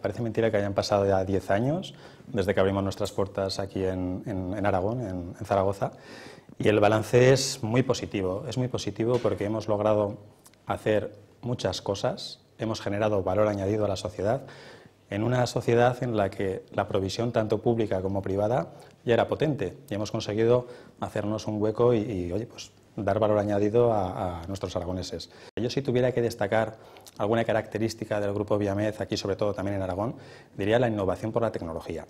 Parece mentira que hayan pasado ya 10 años desde que abrimos nuestras puertas aquí en Aragón, en Zaragoza, y el balance es muy positivo porque hemos logrado hacer muchas cosas, hemos generado valor añadido a la sociedad, en una sociedad en la que la provisión tanto pública como privada ya era potente y hemos conseguido hacernos un hueco y oye, pues dar valor añadido a nuestros aragoneses. Yo si tuviera que destacar alguna característica del Grupo Viamed, aquí sobre todo también en Aragón, diría la innovación por la tecnología.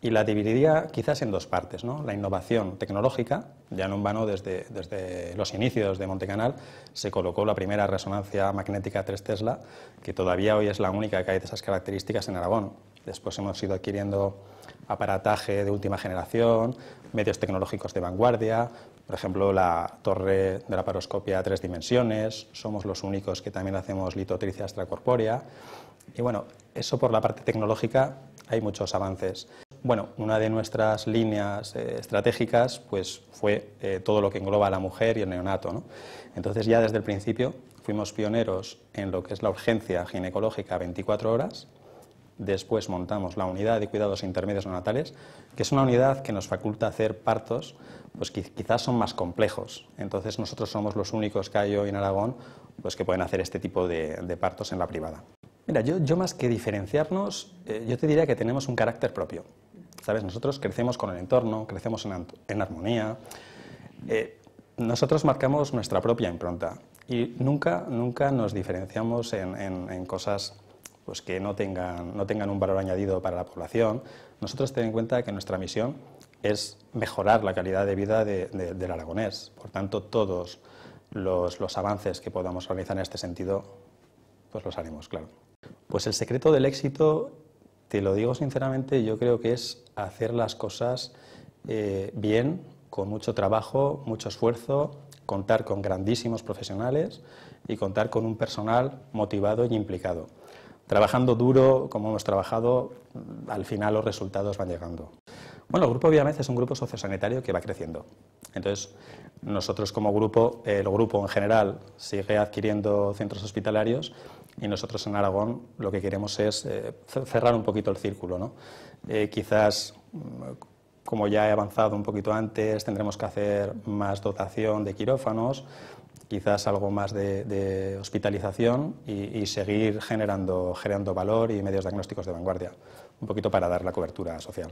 Y la dividiría quizás en dos partes, ¿no? La innovación tecnológica, ya no en vano desde los inicios de Montecanal se colocó la primera resonancia magnética 3 Tesla, que todavía hoy es la única que hay de esas características en Aragón. Después hemos ido adquiriendo aparataje de última generación, medios tecnológicos de vanguardia, por ejemplo, la torre de la paroscopia a 3 dimensiones, somos los únicos que también hacemos litotricia extracorpórea. Y bueno, eso por la parte tecnológica hay muchos avances. Bueno, una de nuestras líneas estratégicas pues, fue todo lo que engloba a la mujer y el neonato, ¿no? Entonces ya desde el principio fuimos pioneros en lo que es la urgencia ginecológica 24 horas, después montamos la unidad de cuidados intermedios neonatales, que es una unidad que nos faculta hacer partos pues que quizás son más complejos. Entonces nosotros somos los únicos que hay hoy en Aragón pues que pueden hacer este tipo de partos en la privada. Mira, yo más que diferenciarnos, yo te diría que tenemos un carácter propio. ¿Sabes? Nosotros crecemos con el entorno, crecemos en armonía. Nosotros marcamos nuestra propia impronta y nunca nos diferenciamos en cosas pues que no tengan un valor añadido para la población. Nosotros ten en cuenta que nuestra misión es mejorar la calidad de vida del aragonés. Por tanto, todos los avances que podamos realizar en este sentido, pues los haremos, claro. Pues el secreto del éxito, te lo digo sinceramente, yo creo que es hacer las cosas bien, con mucho trabajo, mucho esfuerzo, contar con grandísimos profesionales y contar con un personal motivado y implicado. Trabajando duro, como hemos trabajado, al final los resultados van llegando. Bueno, el Grupo Viamed es un grupo sociosanitario que va creciendo. Entonces, nosotros como grupo, el grupo en general sigue adquiriendo centros hospitalarios y nosotros en Aragón lo que queremos es cerrar un poquito el círculo, ¿no? Quizás, como ya he avanzado un poquito antes, tendremos que hacer más dotación de quirófanos, quizás algo más de hospitalización y seguir generando valor y medios diagnósticos de vanguardia, un poquito para dar la cobertura social.